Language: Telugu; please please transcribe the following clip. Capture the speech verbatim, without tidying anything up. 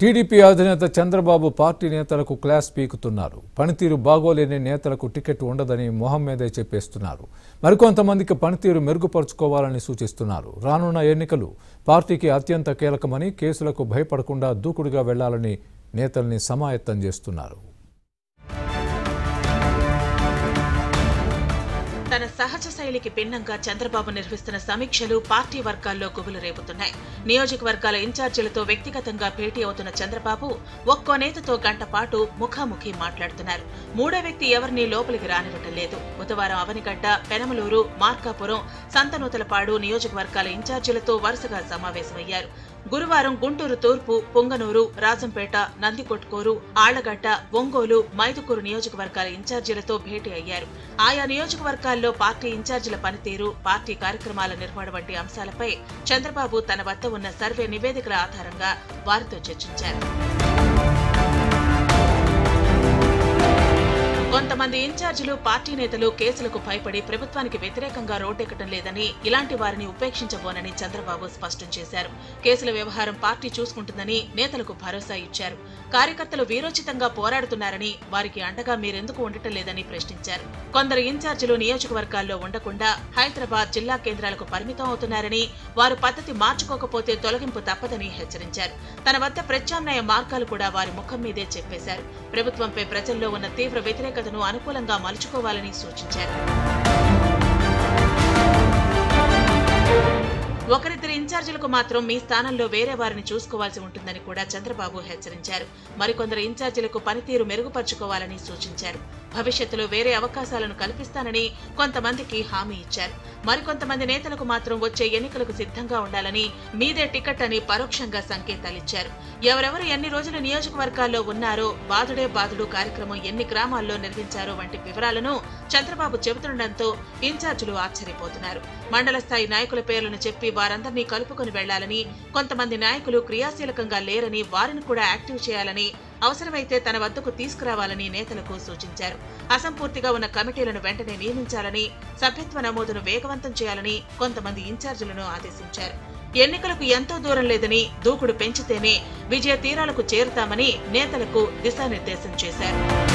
టీడీపీ అధినేత చంద్రబాబు పార్టీ నేతలకు క్లాస్ పీకుతున్నారు. పనితీరు బాగోలేని నేతలకు టికెట్ ఉండదని మొహం మీదే చెప్పేస్తున్నారు. మరికొంతమందికి పనితీరు మెరుగుపరుచుకోవాలని సూచిస్తున్నారు. రానున్న ఎన్నికలు పార్టీకి అత్యంత కీలకమని, కేసులకు భయపడకుండా దూకుడుగా వెళ్లాలని నేతల్ని సమాయత్తం చేస్తున్నారు. తన సహజ శైలికి భిన్నంగా చంద్రబాబు నిర్వహిస్తున్న సమీక్షలు పార్టీ వర్గాల్లో గుబులు రేపుతున్నాయి. నియోజకవర్గాల ఇన్ఛార్జీలతో వ్యక్తిగతంగా భేటీ అవుతున్న చంద్రబాబు ఒక్కో నేతతో గంట పాటు ముఖాముఖి మాట్లాడుతున్నారు. మూడో వ్యక్తి ఎవరిని లోపలికి రానివ్వటం లేదు. బుధవారం అవనిగడ్డ, పెనమలూరు, మార్కాపురం, సంతనూతలపాడు నియోజకవర్గాల ఇన్ఛార్జీలతో వరుసగా సమావేశమయ్యారు. గురువారం గుంటూరు తూర్పు, పుంగనూరు, రాజంపేట, నందికొట్కూరు, ఆళ్లగడ్డ, ఒంగోలు, మైదుకూరు నియోజకవర్గాల ఇన్ఛార్జీలతో భేటీ అయ్యారు. ఆయా నియోజకవర్గాల్లో పార్టీ ఇన్ఛార్జీల పనితీరు, పార్టీ కార్యక్రమాల నిర్వహణ వంటి అంశాలపై చంద్రబాబు తన వద్ద ఉన్న సర్వే నివేదికల ఆధారంగా వారితో చర్చించారు. కొంతమంది ఇన్ఛార్జీలు, పార్టీ నేతలు కేసులకు భయపడి ప్రభుత్వానికి వ్యతిరేకంగా రోడ్డెక్కడం లేదని, ఇలాంటి వారిని ఉపేక్షించబోనని చంద్రబాబు స్పష్టం చేశారు. కేసుల వ్యవహారం పార్టీ చూసుకుంటుందని నేతలకు భరోసా ఇచ్చారు. కార్యకర్తలు వీరోచితంగా పోరాడుతున్నారని, వారికి అండగా మీరెందుకు ఉండటం లేదని ప్రశ్నించారు. కొందరు ఇన్ఛార్జీలు నియోజకవర్గాల్లో ఉండకుండా హైదరాబాద్, జిల్లా కేంద్రాలకు పరిమితం అవుతున్నారని, వారు పద్ధతి మార్చుకోకపోతే తొలగింపు తప్పదని హెచ్చరించారు. తన వద్ద ప్రత్యామ్నాయ మార్గాలు కూడా వారి ముఖం మీదే చెప్పేశారు. ప్రభుత్వంపై ప్రజల్లో ఉన్న తీవ్ర వ్యతిరేక ను అనుకూలంగా మలుచుకోవాలని సూచించారు. ఒకరిద్దరు ఇన్ఛార్జీలకు మాత్రం మీ స్థానంలో వేరే వారిని చూసుకోవాల్సి ఉంటుందని కూడా చంద్రబాబు హెచ్చరించారు. మరికొందరు ఇన్ఛార్జీలకు పనితీరు మెరుగుపరుచుకోవాలని సూచించారు. భవిష్యత్తులో వేరే అవకాశాలను కల్పిస్తానని కొంతమందికి హామీ ఇచ్చారు. మరికొంతమంది నేతలకు మాత్రం వచ్చే ఎన్నికలకు సిద్ధంగా ఉండాలని, మీదే టికెట్ అని పరోక్షంగా సంకేతాలిచ్చారు. ఎవరెవరు ఎన్ని రోజులు నియోజకవర్గాల్లో ఉన్నారో, బాధుడే బాధుడు కార్యక్రమం ఎన్ని గ్రామాల్లో నిర్మించారో వంటి వివరాలను చంద్రబాబు చెబుతుండటంతో ఇన్ఛార్జీలు ఆశ్చర్యపోతున్నారు. మండల స్థాయి నాయకుల పేర్లను చెప్పి వారందరినీ కలుపుకొని వెళ్లాలని, కొంతమంది నాయకులు క్రియాశీలకంగా లేరని వారిని కూడా యాక్టివ్ చేయాలని, అవసరమైతే తన వద్దకు తీసుకురావాలని నేతలకు సూచించారు. అసంపూర్తిగా ఉన్న కమిటీలను వెంటనే నియమించాలని, సభ్యత్వ నమోదును వేగవంతం చేయాలని కొంతమంది ఇన్ఛార్జీలను ఆదేశించారు. ఎన్నికలకు ఎంతో దూరం లేదని, దూకుడు పెంచితేనే విజయ తీరాలకు చేరుతామని నేతలకు దిశానిర్దేశం చేశారు.